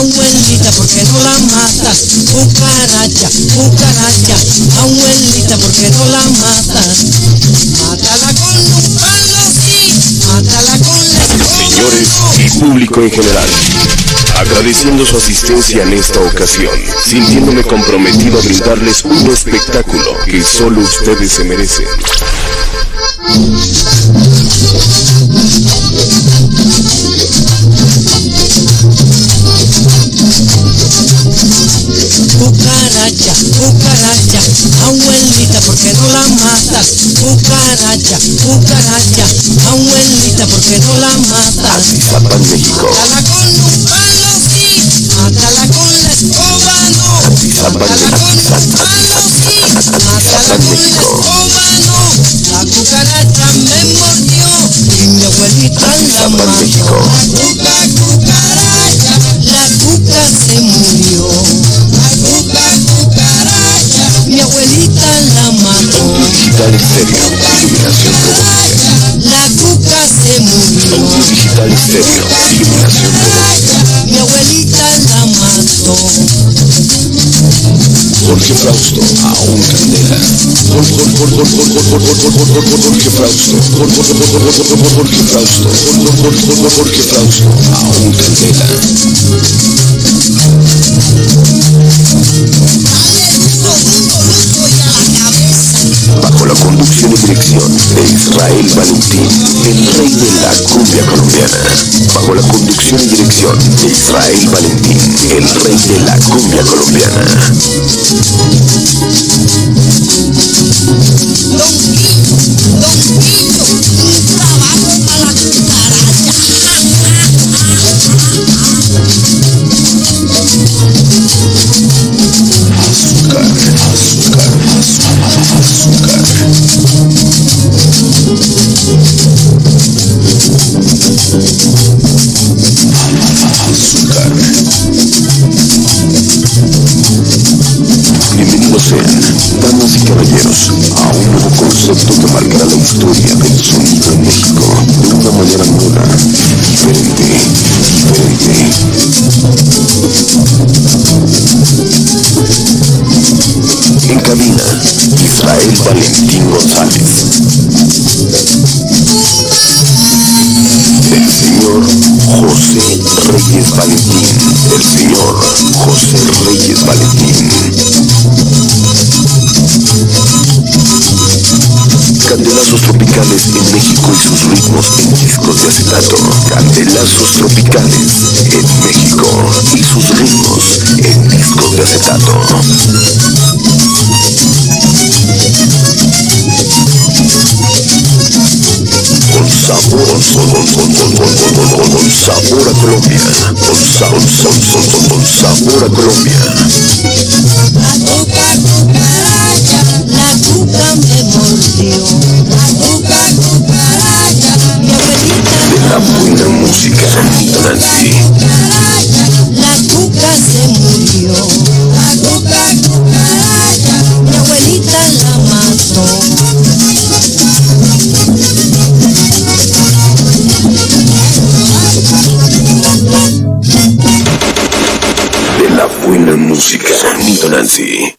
abuelita, ¿por qué no la matas? Cucaracha, cucaracha, abuelita, ¿por qué no la matas? Mátala con un palo, sí, mátala con la escoba. Señores y público en general, agradeciendo su asistencia en esta ocasión, sintiéndome comprometido a brindarles un espectáculo que solo ustedes se merecen. Cucaracha, cucaracha, abuelita, ¿por qué no la matas? Cucaracha, cucaracha, abuelita, ¿por qué no la matas? Mátala con un palo, sí, mátala con la escoba, no. Mátala con un palo, sí, mátala con la escoba, no. La cucaracha me mordió y mi abuelita la mató. La cucaracha, la cuca se murió. Mi abuelita la mató. Digital Estéreo, iluminación todo. La cuca se murió. Digital Estéreo, iluminación todo. Mi abuelita la mató. Jorge Fausto, aún candela. Jorge Fausto, Jorge Fausto, Jorge Fausto, aún candela. Bajo la conducción y dirección de Israel Valentín, el rey de la cumbia colombiana. Bajo la conducción y dirección de Israel Valentín, el rey de la cumbia colombiana. Don Guillo, un trabajo para la cucaracha. Azúcar. Bienvenidos sean, damas y caballeros, a un nuevo concepto que marcará la historia del sonido en México de una manera nueva, diferente. En cabina, Israel Valentín González. El señor José Reyes Valentín. El señor José Reyes Valentín. Candelazos tropicales en México y sus ritmos en discos de acetato. Candelazos tropicales en México y sus ritmos en discos de acetato. Sabor a Colombia, sabor a Colombia. La cuca cucaracha, la cuca me mordió. La cuca cucaracha, mi abuelita. De la buena música, Nito Nancy. La cuca se murió. La cuca cucaracha, mi abuelita la mató. Buena música, Nito Nancy.